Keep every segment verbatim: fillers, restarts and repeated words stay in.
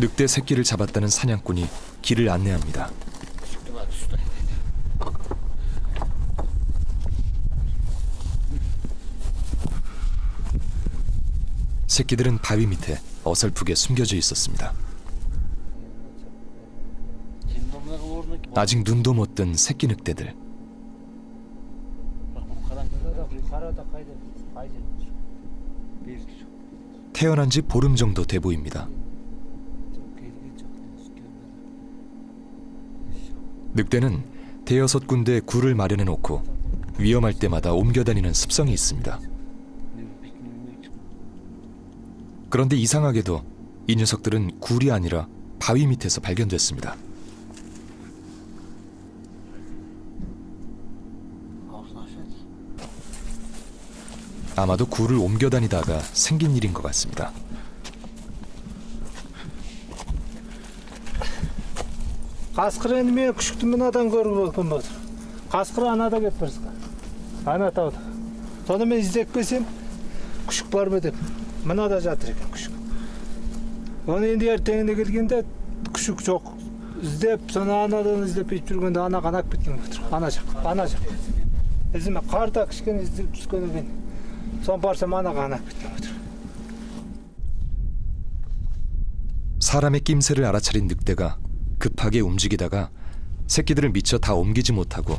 늑대 새끼를 잡았다는 사냥꾼이 길을 안내합니다. 새끼들은 바위 밑에 어설프게 숨겨져 있었습니다. 아직 눈도 못 뜬 새끼 늑대들. 태어난 지 보름 정도 돼 보입니다. 늑대는 대여섯 군데 굴을 마련해 놓고 위험할 때마다 옮겨다니는 습성이 있습니다. 그런데 이상하게도 이 녀석들은 굴이 아니라 바위 밑에서 발견됐습니다. 아마도 굴을 옮겨다니다가 생긴 일인 것 같습니다. 사람의 낌새를 알아차린 늑대가 급하게 움직이다가 새끼들을 미처 다 옮기지 못하고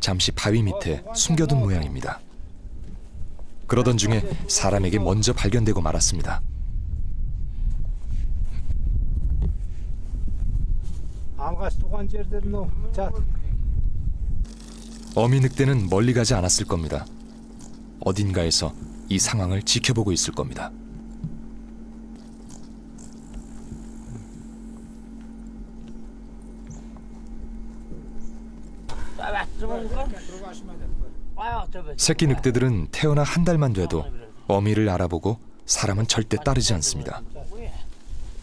잠시 바위 밑에 숨겨둔 모양입니다. 그러던 중에 사람에게 먼저 발견되고 말았습니다. 어미 늑대는 멀리 가지 않았을 겁니다. 어딘가에서 이 상황을 지켜보고 있을 겁니다. 새끼 늑대들은 태어나 한 달만 돼도 어미를 알아보고 사람은 절대 따르지 않습니다.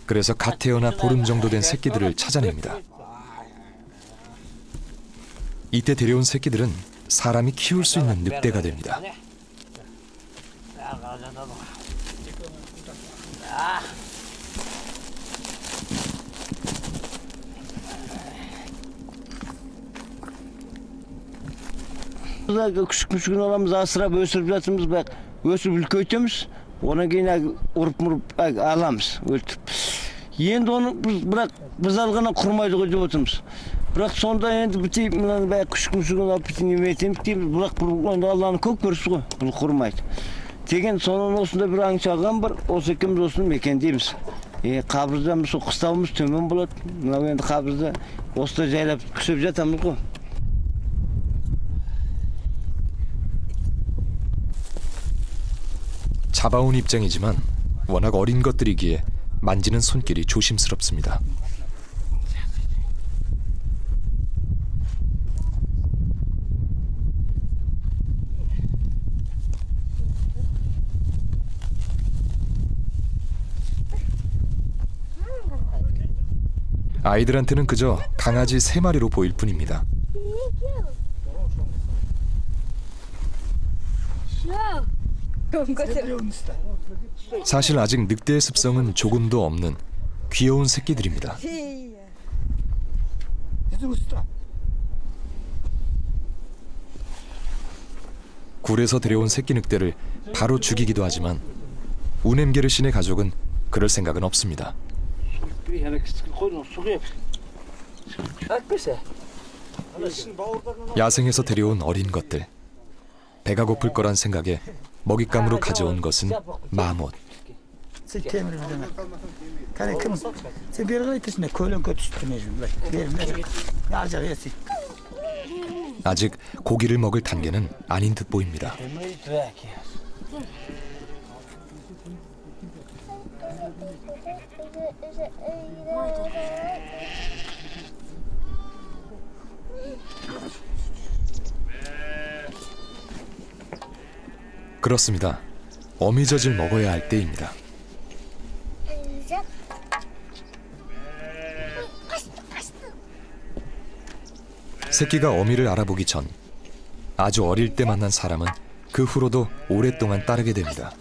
그래서 갓 태어나 보름 정도 된 새끼들을 찾아냅니다. 이때 데려온 새끼들은 사람이 키울 수 있는 늑대가 됩니다. Küçük küçük olamız asırap ösürüp yatımız bak ösürüp ülkeytemiz ona gene urup murup alamız ötüp endi onu biz bırak biz algana kurmaydı koyup oturmuz bırak sonda endi bitip mınan bak küçük küçük olap bitin etemiz deymiz bırak bunu Allah'ın kök görüsü bu bunu kurmaydı degen sonun osunda bir ançagan bir osu ikimiz olsun meken deymiz e qabrda mı qıstavımız tömen bolat mınav endi qabrda osta jaylap küsüp jatamız ko 잡아온 입장이지만 워낙 어린 것들이기에 만지는 손길이 조심스럽습니다. 아이들한테는 그저 강아지 세 마리로 보일 뿐입니다. 사실 아직 늑대의 습성은 조금도 없는 귀여운 새끼들입니다. 굴에서 데려온 새끼 늑대를 바로 죽이기도 하지만 우넴게르신의 가족은 그럴 생각은 없습니다. 야생에서 데려온 어린 것들. 배가 고플 거란 생각에 먹잇감으로 가져온 것은 마못. 아직 고기를 먹을 단계는 아닌 듯 보입니다. 그렇습니다. 어미젖을 먹어야 할 때입니다. 새끼가 어미를 알아보기 전 아주 어릴 때 만난 사람은 그 후로도 오랫동안 따르게 됩니다.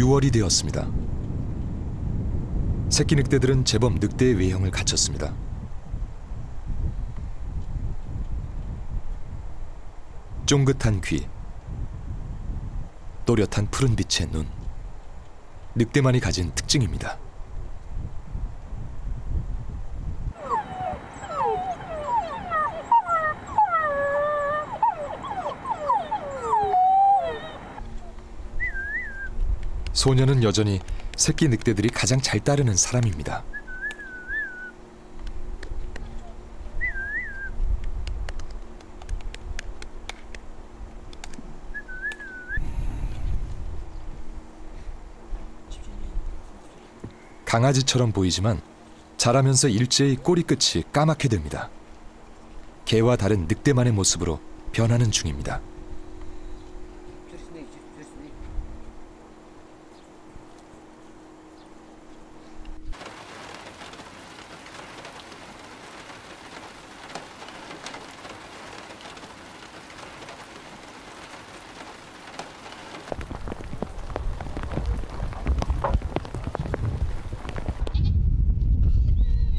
유월이 되었습니다. 새끼 늑대들은 제법 늑대의 외형을 갖췄습니다. 쫑긋한 귀, 또렷한 푸른빛의 눈, 늑대만이 가진 특징입니다. 소녀는 여전히 새끼 늑대들이 가장 잘 따르는 사람입니다. 강아지처럼 보이지만 자라면서 일제히 꼬리 끝이 까맣게 됩니다. 개와 다른 늑대만의 모습으로 변하는 중입니다.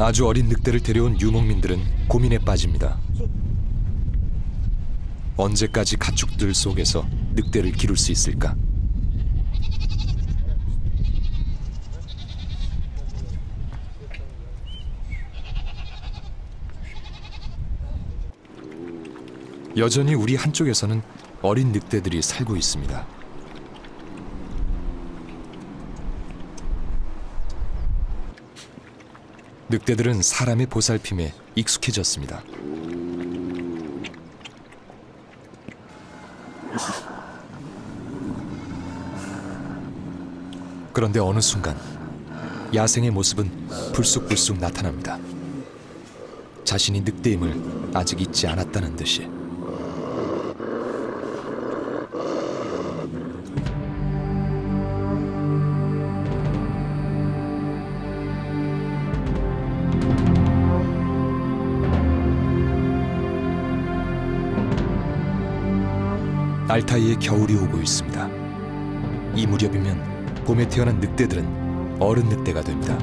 아주 어린 늑대를 데려온 유목민들은 고민에 빠집니다. 언제까지 가축들 속에서 늑대를 기를 수 있을까? 여전히 우리 한쪽에서는 어린 늑대들이 살고 있습니다. 늑대들은 사람의 보살핌에 익숙해졌습니다. 그런데 어느 순간 야생의 모습은 불쑥불쑥 나타납니다. 자신이 늑대임을 아직 잊지 않았다는 듯이. 알타이의 겨울이 오고 있습니다. 이 무렵이면 봄에 태어난 늑대들은 어른 늑대가 됩니다.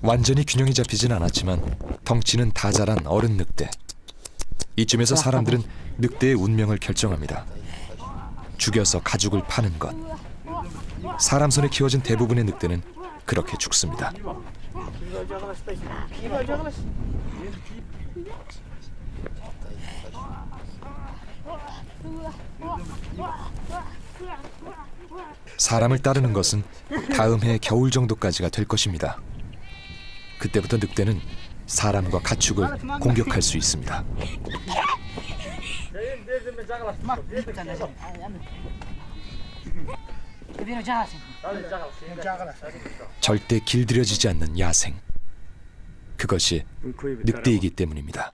완전히 균형이 잡히진 않았지만 덩치는 다 자란 어른 늑대. 이쯤에서 사람들은 늑대의 운명을 결정합니다. 죽여서 가죽을 파는 것. 사람 손에 키워진 대부분의 늑대는 그렇게 죽습니다. 사람을 따르는 것은 다음 해 겨울 정도까지가 될 것입니다. 그때부터 늑대는 사람과 가축을 공격할 수 있습니다. 절대 길들여지지 않는 야생. 그것이 늑대이기 때문입니다.